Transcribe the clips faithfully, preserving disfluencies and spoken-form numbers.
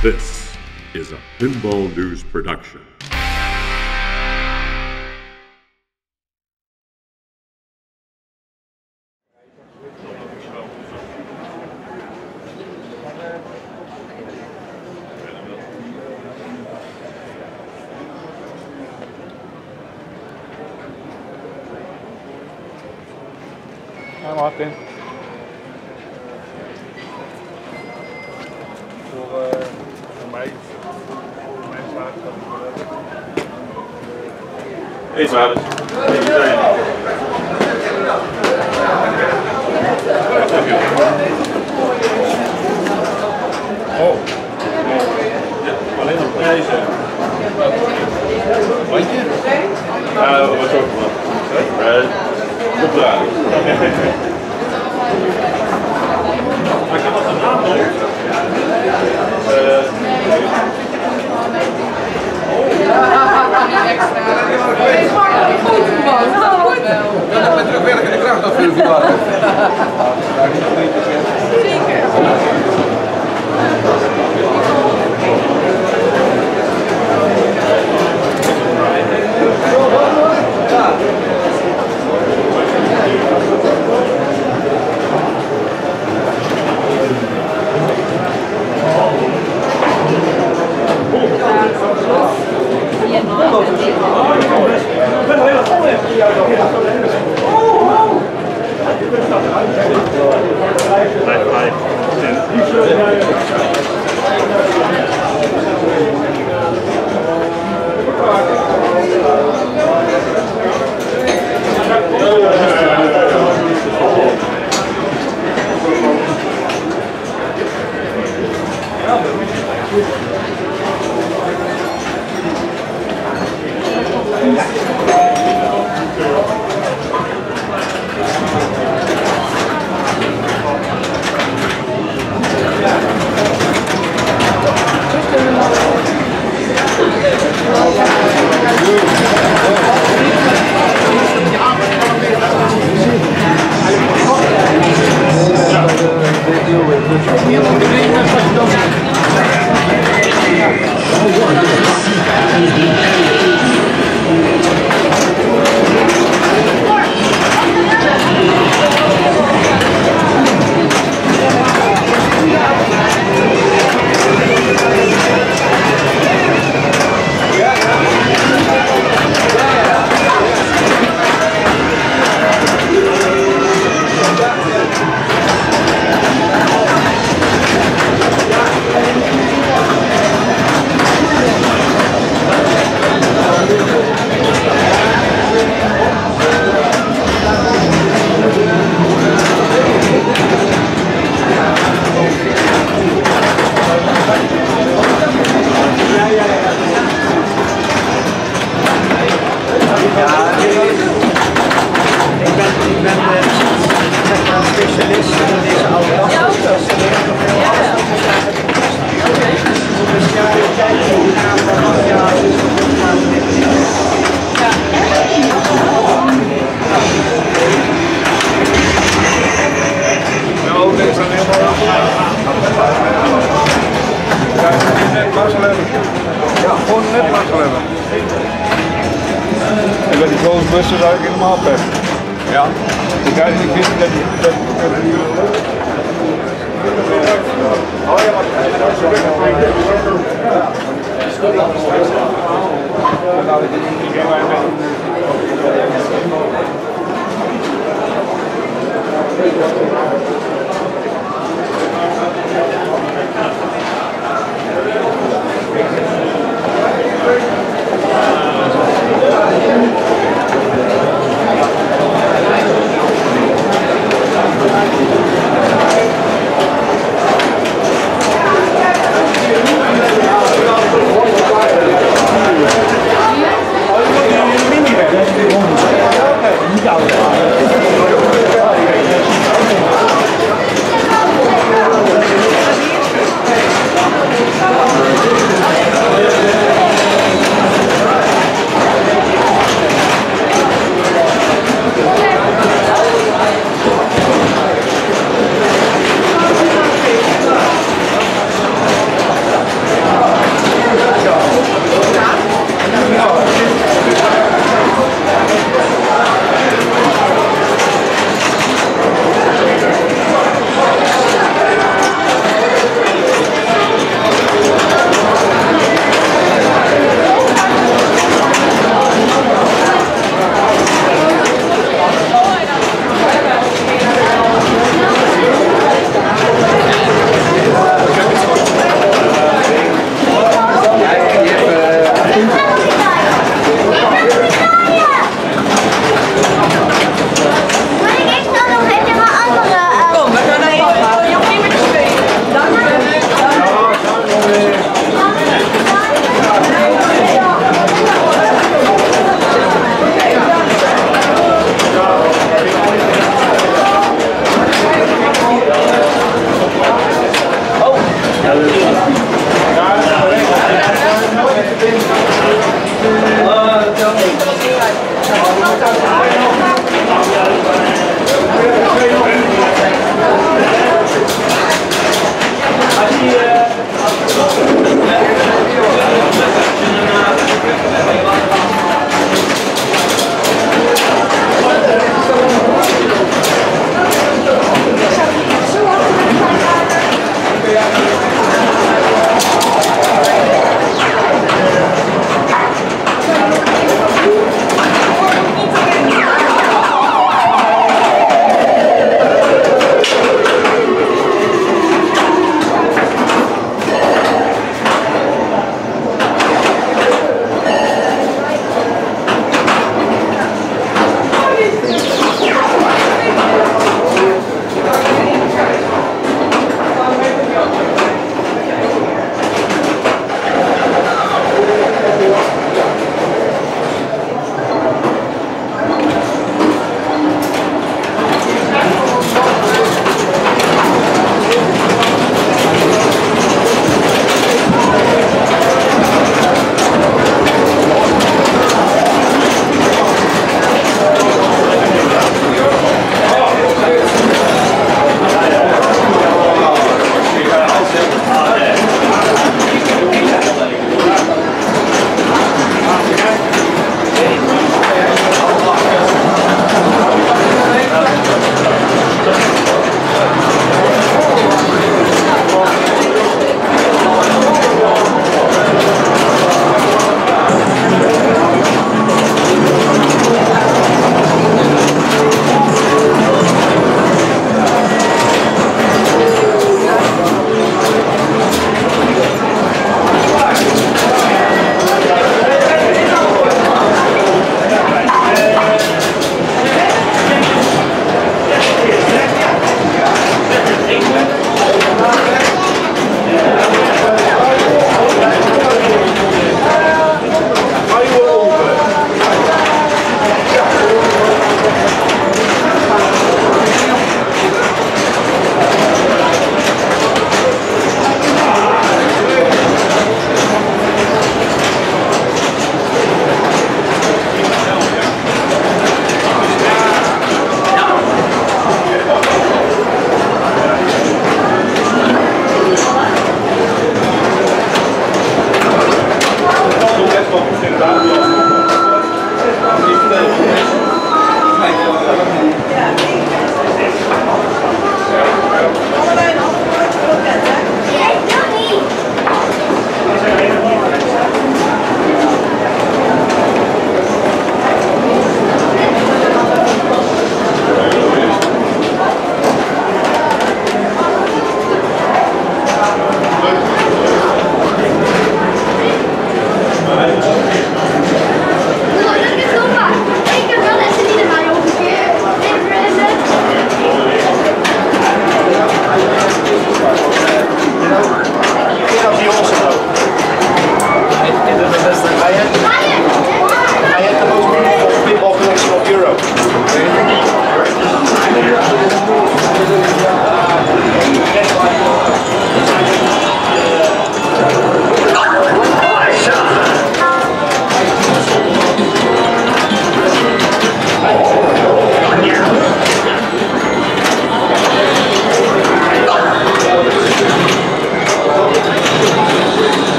This is a Pinball News production. I'm locked in. Voor uh, mij, voor mijn slaap, dat is wel leuk. Hey, Zwaarders. Hey, Zwaarders. Oh. Ja, alleen nog prijzen. Wat je? Ja, dat was ook wel. Opdraaien. Maar ik heb wat een naam nog. Ja, dat moet ook werken. De kracht afvuren voor water. Zeker. En met die grote bussen zou ik helemaal pep. Ja. Ik krijg niet vinden dat die dat die oh ja, maar niet ouder.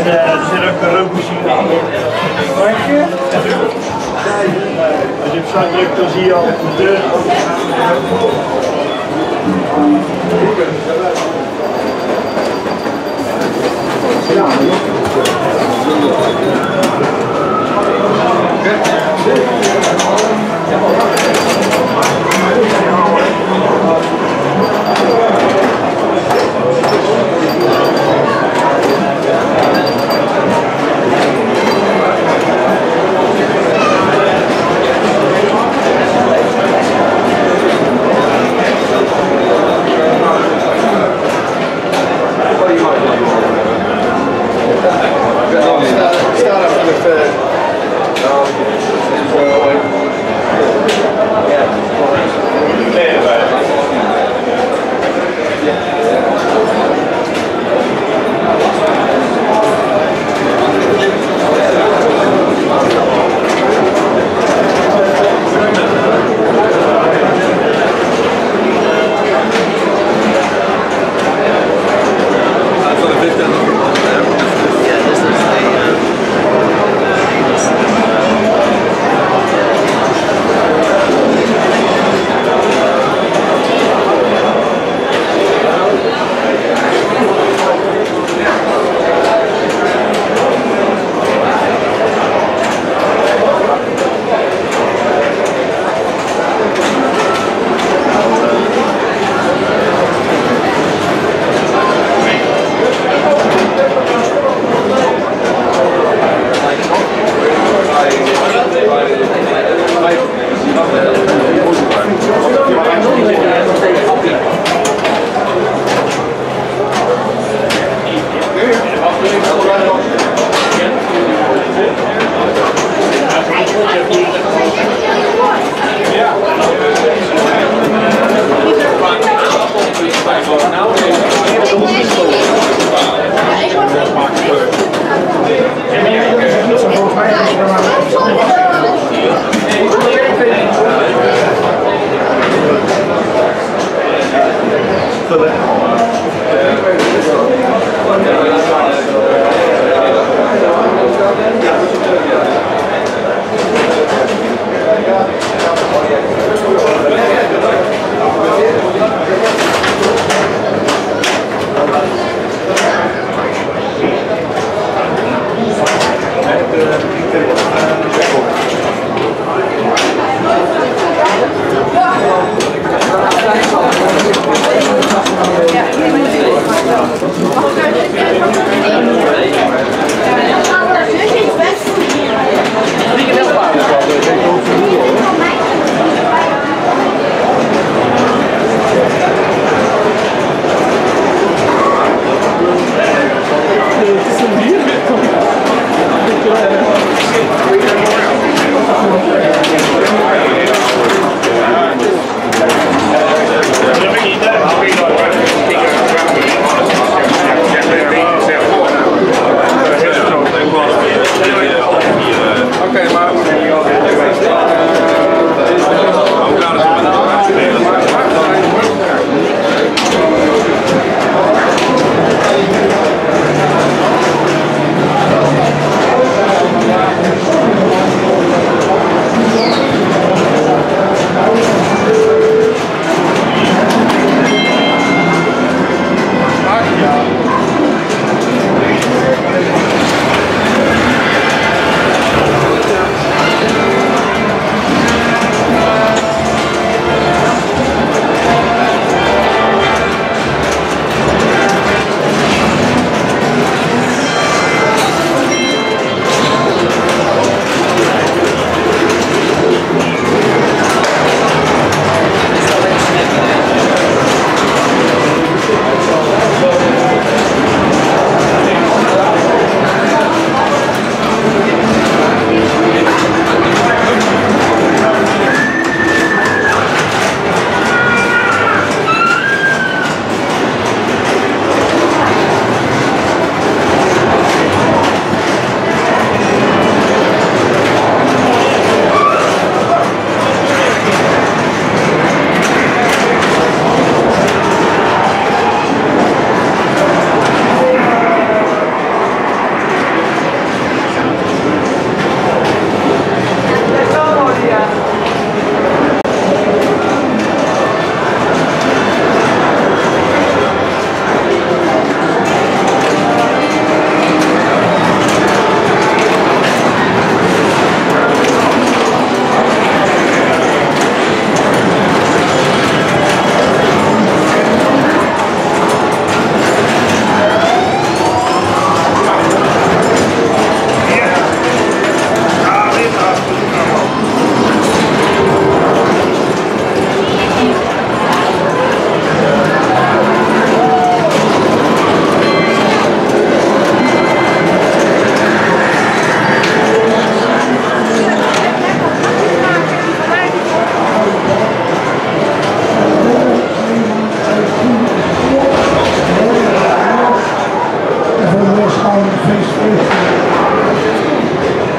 En uh, er zit ook een rookmachine aan. Als je het zo drukt, dan zie je al de deur open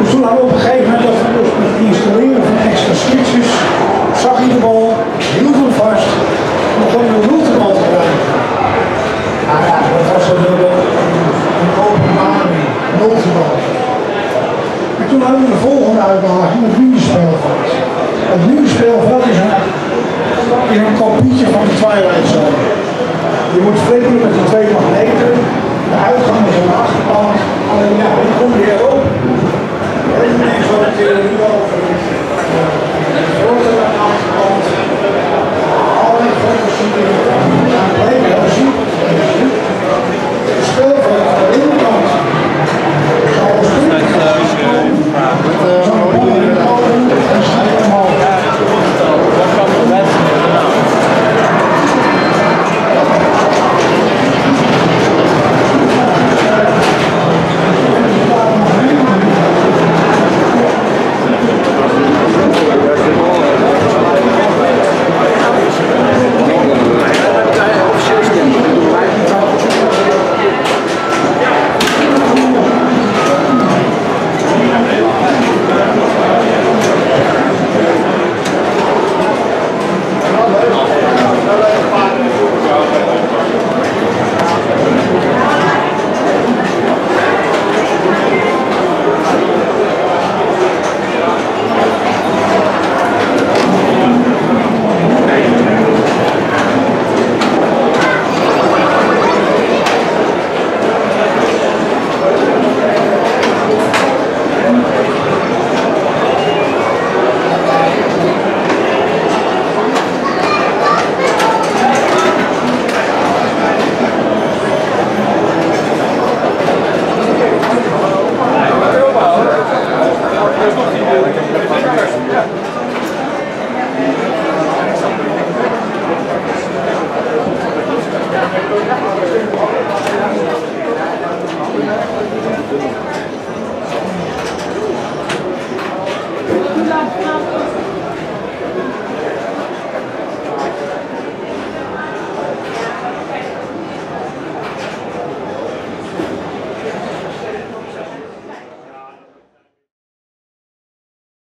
Dus toen hadden we op een gegeven moment dat we dus met het installeren van extra switches, zag hij de bal, hield hem vast, en begon de route de bal te gebruiken. Nou ja, dat was een, een open maan, een multibal. En toen hadden we de volgende uitdaging, het mini-speelveld. Het mini-speelveld is een, is een kopietje van de Twilight Zone. Je moet flippen met de twee magneten. De uitgang is aan de achterkant, alleen ja, die komt weer op. En ineens wordt het weer een